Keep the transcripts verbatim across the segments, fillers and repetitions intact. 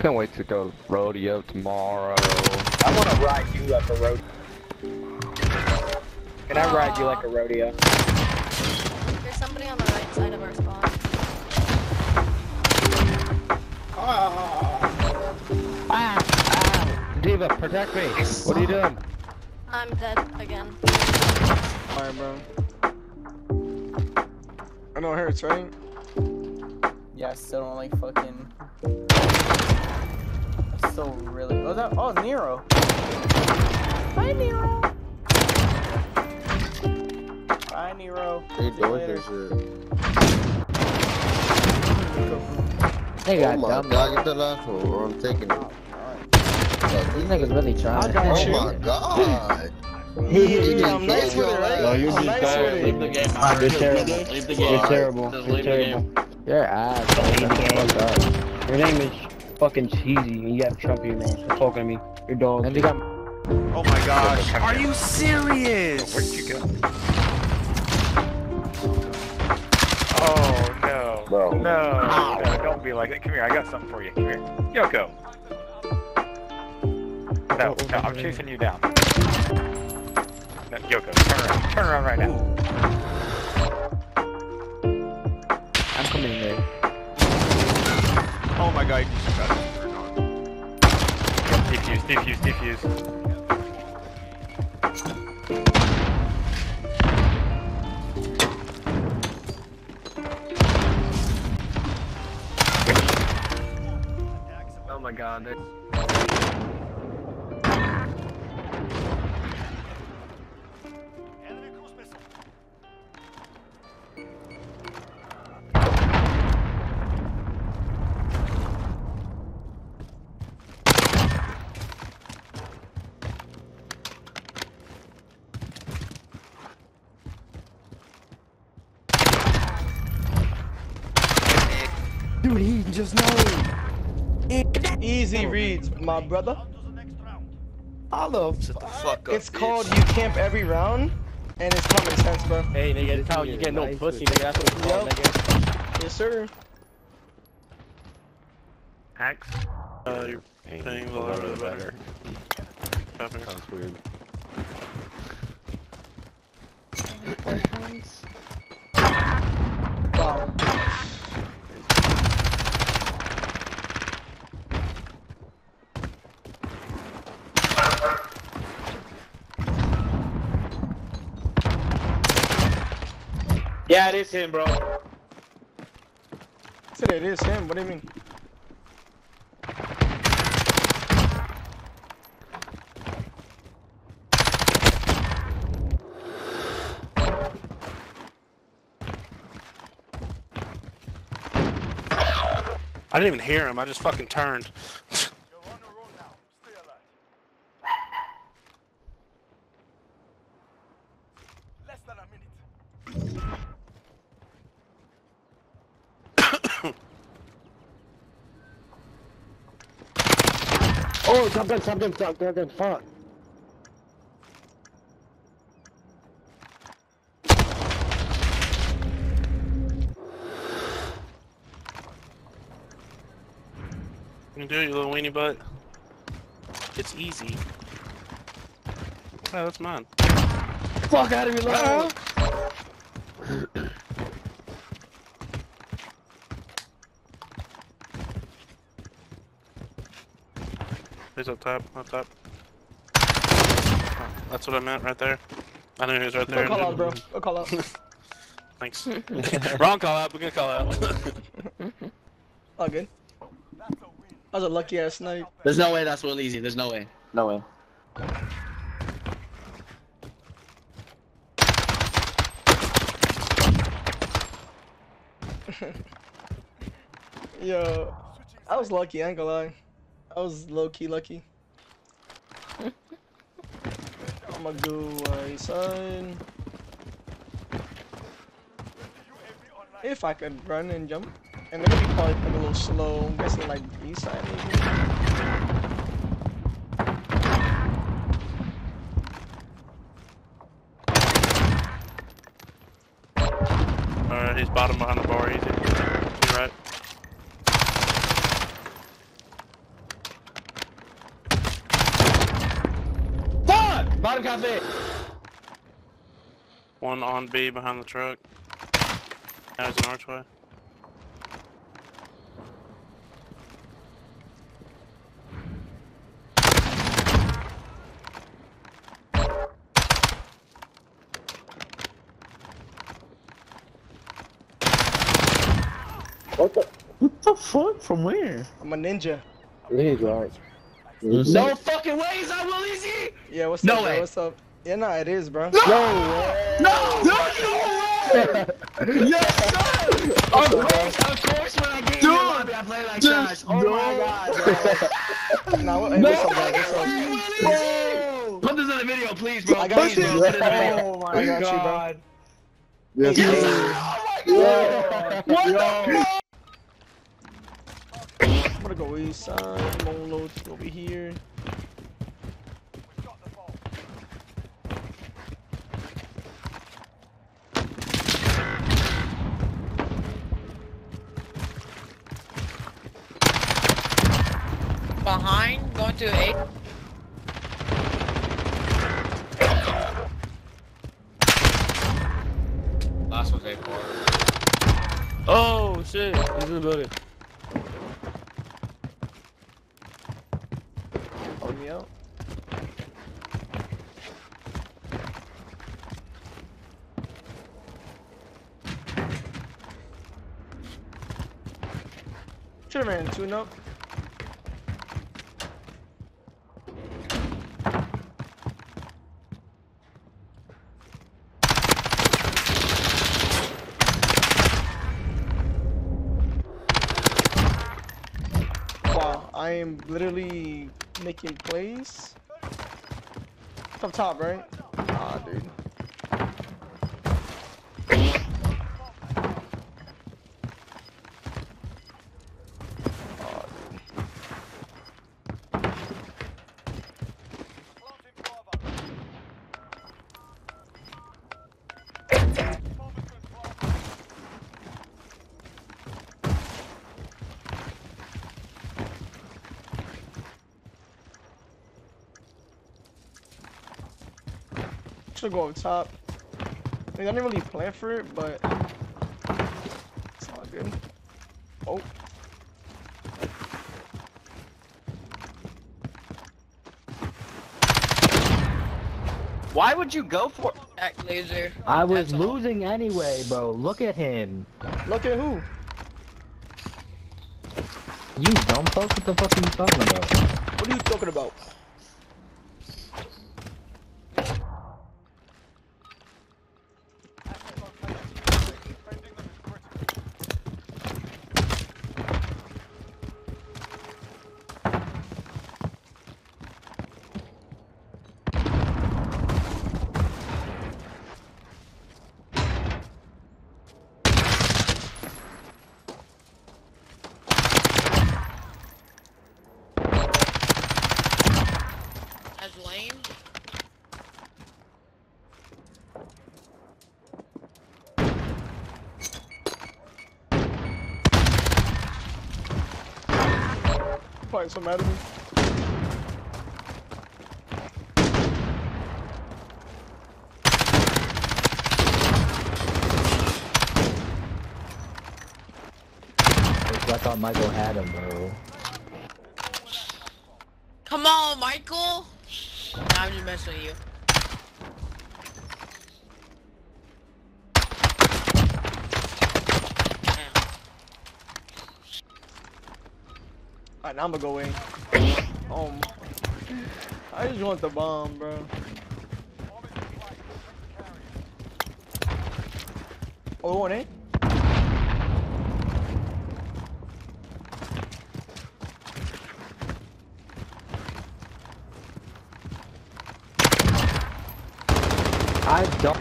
Can't wait to go rodeo tomorrow. I want to ride you like a rodeo. Can I ride you like a rodeo? There's somebody on the right side of our spawn. Oh. Ah, ah. D.Va, protect me. What are you doing? I'm dead again. Alright, bro. I know it hurts, right? Yeah, I still don't like fucking. I'm still really. Oh, that. Oh, Nero. Hi, Nero. Hi, Nero. They doing their shit. They got dumb. Oh my god, get the last one, or I'm taking it. Yeah, these niggas really trying. Oh my god. I'm nice with it, right? No, you're just tired. Leave the game. You're terrible. Leave the game. You're terrible. You're terrible. Your ass. Fuck up. Your name is fucking cheesy, and you got Trump in your name. Stop talking to me. Your dog. And you got. Oh my gosh. Are you serious? Where'd you go? Oh no. No. No. No. Don't be like that. Come here. I got something for you. Come here, Yoko. No, no, I'm chasing you down. No, Yoko, turn around. Turn around right now. I'm coming in there. Oh my god, you just got it. Defuse, defuse, defuse. Oh my god, they Dude, he just knows. Easy reads, my brother. I love. Shut the fuck up. It's called you camp every round, and it's common sense, bro. Hey, nigga, that's how you get no pussy, nigga. That's what it's called, nigga. Yes, sir. Axe. Uh, your thing's a little bit better. Sounds weird. Yeah, it is him, bro. I said it is him. What do you mean? I didn't even hear him. I just fucking turned. Oh, top gun, top gun, top gun, fuck. You can do it, you little weenie butt. It's easy. Oh, that's mine. Fuck out of here, love. He's up top, up top. Oh, that's what I meant right there. I knew he was right there. Go call out, bro. Go call out. Thanks. Wrong call out, but good call out. All good. That was a lucky ass snipe. There's no way that's Willezy. There's no way. No way. Yo, I was lucky, I ain't gonna lie. I was low-key lucky. I'ma go inside. If I could run and jump. And they're gonna be probably like a little slow. I'm guessing like B side maybe. Alright, he's bottom behind the bar, easy. To your right. Bottom cafe. One on B behind the truck. Now he's in archway. What the? What the fuck? From where? I'm a ninja. He's right. No fucking way! Is that Willezy? Yeah, what's no up? Way. Bro? What's up? Yeah, nah, it is, bro. No! No! No! No! No! Yes, sir! Of course, of course, when I get in the lobby, I play like Josh. Oh no. My god, bro. Nah, what, hey, no, what's up, bro? What's up? Willezy! Put this in the video, please, bro. I got Put you, bro. Put it in the video. Oh my I got god. You, bro. Yes, yes sir! Oh my god! Yo. What Yo. The fuck? I'm gonna go east side, Molo's over here. We got the ball. Behind, going to eight. Last one's eight four. Oh shit, he's in the building. Me out. Sure, man, tune up. Wow, I am literally making plays. It's up top, right? Ah, dude. Ah, dude. Should go up top. I mean, I didn't really plan for it, but it's all good. Oh. Why would you go for that laser? I was That's losing all. Anyway, bro. Look at him. Look at who? You dumb fuck. What the fuck are you talking about? What are you talking about? Quite so mad at me. I thought Michael had him, bro. Come on, Michael! Nah, I'm just messing with you. Alright, now I'm gonna go in. Oh my. I just want the bomb, bro. Oh, one in? I don't.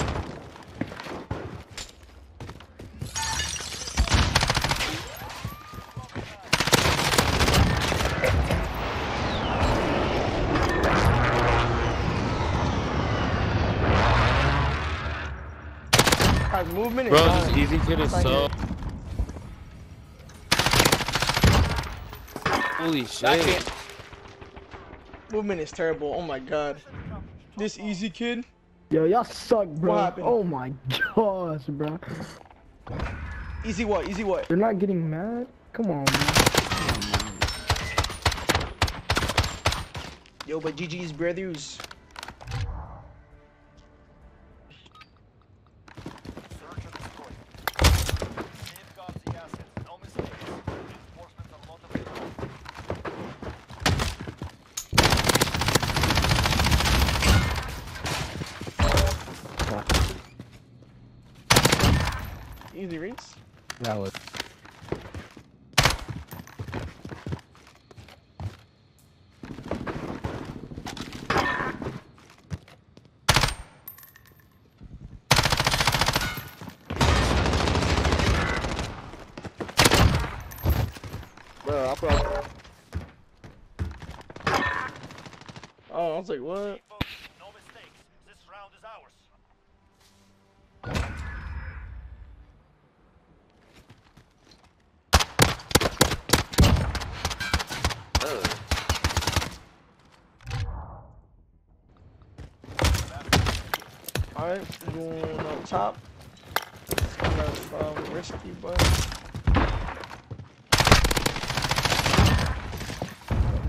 Movement bro, this easy kid is so. Holy shit. Movement is terrible. Oh my god. this easy, kid? Yo, y'all suck, bro. What happened? Oh my gosh, bro. Easy what? Easy what? They're not getting mad? Come on, man. Yo, but G G's brothers. Easy reads? That was. Bro, I probably. Oh, I was like, what? Alright, we're going up top. Let's go up, um, rescue button.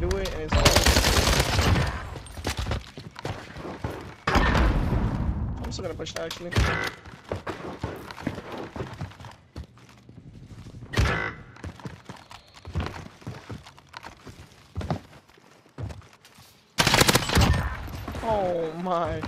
Do it and it's all. I'm still gonna push that actually. Oh my.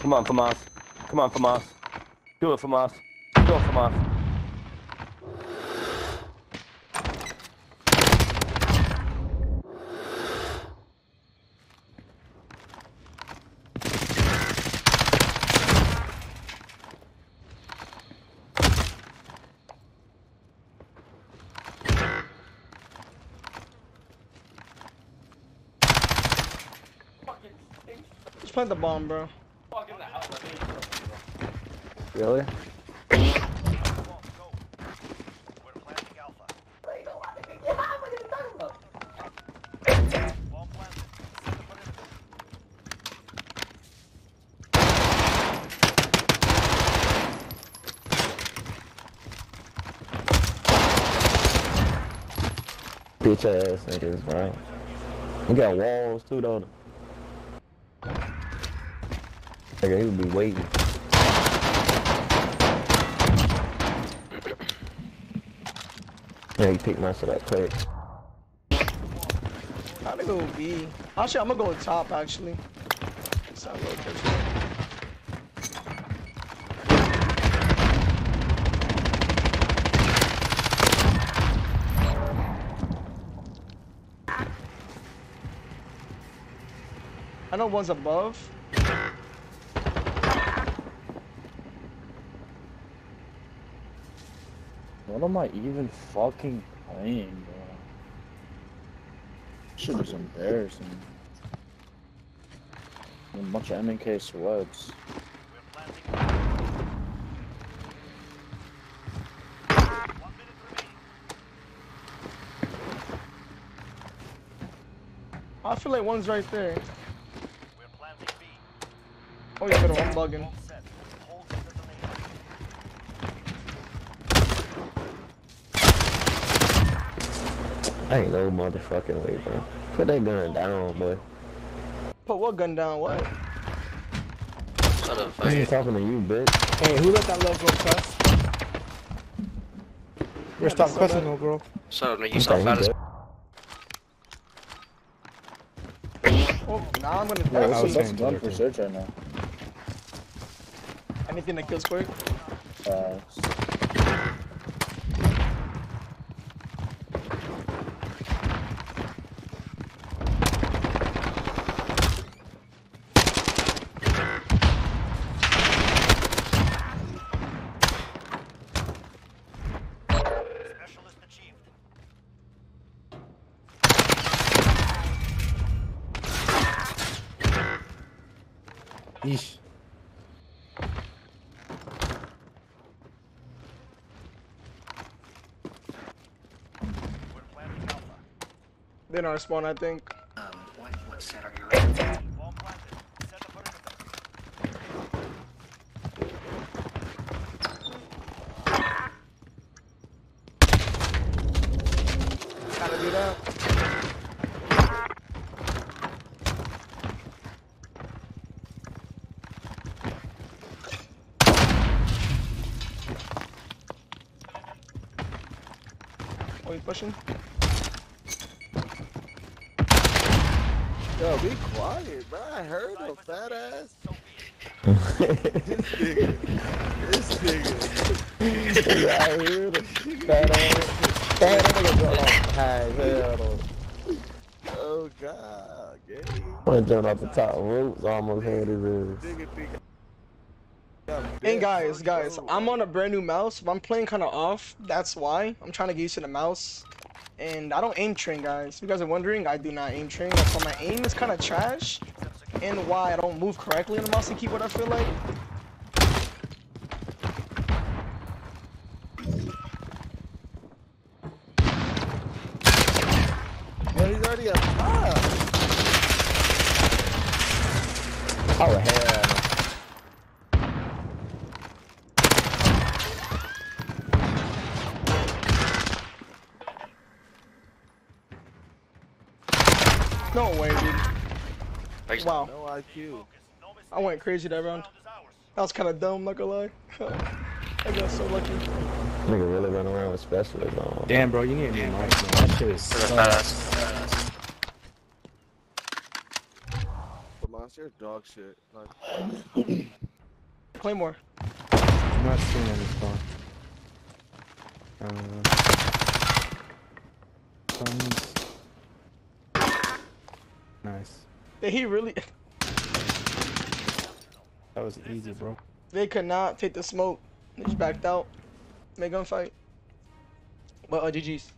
Come on, Famas. Come on, Famas. Do it, Famas. Do it, Famas. Just plant the bomb, bro. Really? Bitch ass niggas, right? We got walls too, don't we? Nigga, he would be waiting. Yeah, he picked my shit up quick. I'm gonna go B. Actually, I'm gonna go top, actually. It's not really I know one's above. What am I even fucking playing, bro? This shit is embarrassing. A bunch of M K sweats. I feel like one's right there. Oh yeah, better, I'm bugging. I ain't no motherfucking way, bro. Put that gun down, boy. Put what gun down? What? Shut up, fuck. I ain't talking to you, bitch. Hey, who let that little girl cuss? We're yeah, stop cussing, little girl. Shut up, man. You sound fat as. Oh, nah, I'm gonna. Yeah, I was just done for search right now. Anything that kills quick? Uh. Yeesh. Then our spawn, I think. Um, what, what set are you at? Gotta do that. Are you pushing? Yo, be quiet, bro. I heard a fat ass. This nigga. This nigga. I heard a fat ass. Fat ass. Oh, God. I'm jumping off the top ropes. Almost had his ass. And guys, guys, I'm on a brand new mouse. But I'm playing kind of off. That's why. I'm trying to get used to the mouse. And I don't aim train, guys. If you guys are wondering, I do not aim train. That's why my aim is kind of trash, and why I don't move correctly in the mouse and keyboard, I feel like. Yo, he's already up top. Oh, hell. No way, dude. Wow. No I Q. I went crazy that round. That was kind of dumb, not gonna lie. I got so lucky. Nigga really run around with specialists on. Damn, bro, you need a new mic, man. That shit is fast. You're dog shit. Like... Claymore. I'm not seeing any spawn. Uh... Some... Nice. Did he really? That was easy, bro. They could not take the smoke. They just backed out. Make gunfight. Well, uh, G G's.